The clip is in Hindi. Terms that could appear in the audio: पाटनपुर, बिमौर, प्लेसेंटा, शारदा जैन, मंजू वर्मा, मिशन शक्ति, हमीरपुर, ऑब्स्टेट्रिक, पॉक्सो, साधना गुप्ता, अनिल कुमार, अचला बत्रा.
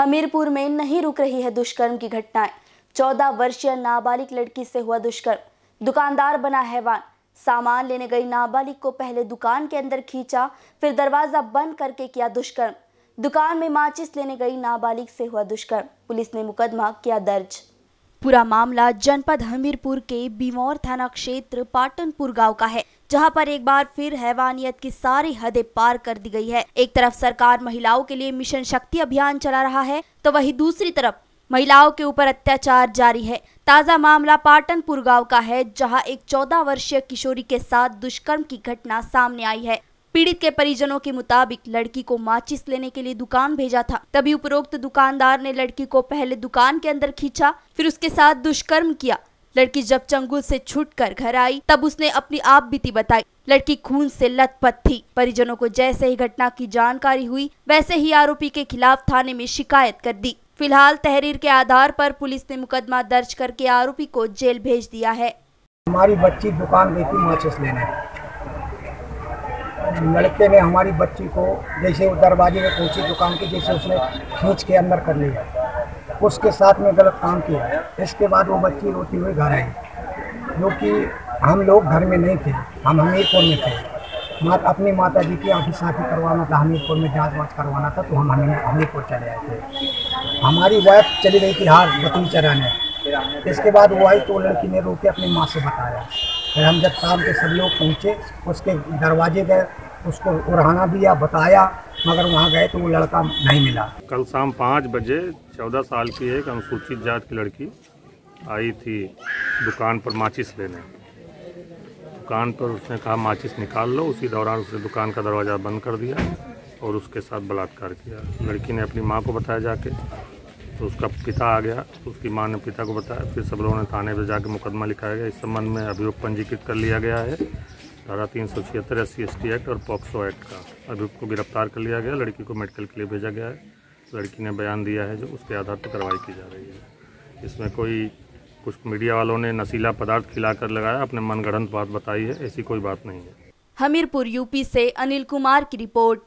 हमीरपुर में नहीं रुक रही है दुष्कर्म की घटनाएं। 14 वर्षीय नाबालिग लड़की से हुआ दुष्कर्म, दुकानदार बना हैवान। सामान लेने गई नाबालिग को पहले दुकान के अंदर खींचा, फिर दरवाजा बंद करके किया दुष्कर्म। दुकान में माचिस लेने गई नाबालिग से हुआ दुष्कर्म। पुलिस ने मुकदमा किया दर्ज। पूरा मामला जनपद हमीरपुर के बिमौर थाना क्षेत्र पाटनपुर गांव का है, जहां पर एक बार फिर हैवानियत की सारी हदें पार कर दी गई है। एक तरफ सरकार महिलाओं के लिए मिशन शक्ति अभियान चला रहा है, तो वहीं दूसरी तरफ महिलाओं के ऊपर अत्याचार जारी है। ताजा मामला पाटनपुर गांव का है, जहां एक 14 वर्षीय किशोरी के साथ दुष्कर्म की घटना सामने आई है। पीड़ित के परिजनों के मुताबिक लड़की को माचिस लेने के लिए दुकान भेजा था, तभी उपरोक्त दुकानदार ने लड़की को पहले दुकान के अंदर खींचा, फिर उसके साथ दुष्कर्म किया। लड़की जब चंगुल से छूटकर घर आई, तब उसने अपनी आप बीती बताई। लड़की खून से लथपथ थी। परिजनों को जैसे ही घटना की जानकारी हुई, वैसे ही आरोपी के खिलाफ थाने में शिकायत कर दी। फिलहाल तहरीर के आधार पर पुलिस ने मुकदमा दर्ज करके आरोपी को जेल भेज दिया है। हमारी बच्ची दुकान गई थी माचिस लेने। लड़के ने हमारी बच्ची को जैसे वो दरवाजे में पहुंची दुकान के, जैसे उसने खींच के अंदर कर लिया, उसके साथ में गलत काम किया। इसके बाद वो बच्ची रोती हुई घर आई, जो कि हम लोग घर में नहीं थे, हम हमीरपुर में थे। अपनी माता जी की आँखें साफ़ी करवाना था, हमीरपुर में जाँच वाँच करवाना था, तो हम हमीरपुर चले आए थे। हमारी वाइफ चली गई थी हार बकरी चराने। इसके बाद वो आई तो लड़की ने रो के अपनी माँ से बताया। फिर हम जब शाम के सब लोग पहुँचे, उसके दरवाजे गए, उसको उड़ाना दिया, बताया, मगर वहाँ गए तो वो लड़का नहीं मिला। कल शाम 5 बजे 14 साल की एक अनुसूचित जाति की लड़की आई थी दुकान पर माचिस लेने। दुकान पर उसने कहा माचिस निकाल लो, उसी दौरान उसने दुकान का दरवाज़ा बंद कर दिया और उसके साथ बलात्कार किया। लड़की ने अपनी माँ को बताया जाके, तो उसका पिता आ गया, उसकी माँ ने पिता को बताया, फिर सब लोगों ने थाने पर जाकर मुकदमा लिखाया गया। इस संबंध में अभियोग पंजीकृत कर लिया गया है, धारा 376 SC एक्ट और पॉक्सो एक्ट का। अभियुक्त को गिरफ्तार कर लिया गया, लड़की को मेडिकल के लिए भेजा गया है। लड़की ने बयान दिया है, जो उसके आधार पर कार्रवाई की जा रही है। इसमें कोई कुछ मीडिया वालों ने नशीला पदार्थ खिलाकर लगाया, अपने मनगढ़ंत बात बताई है, ऐसी कोई बात नहीं है। हमीरपुर यूपी से अनिल कुमार की रिपोर्ट।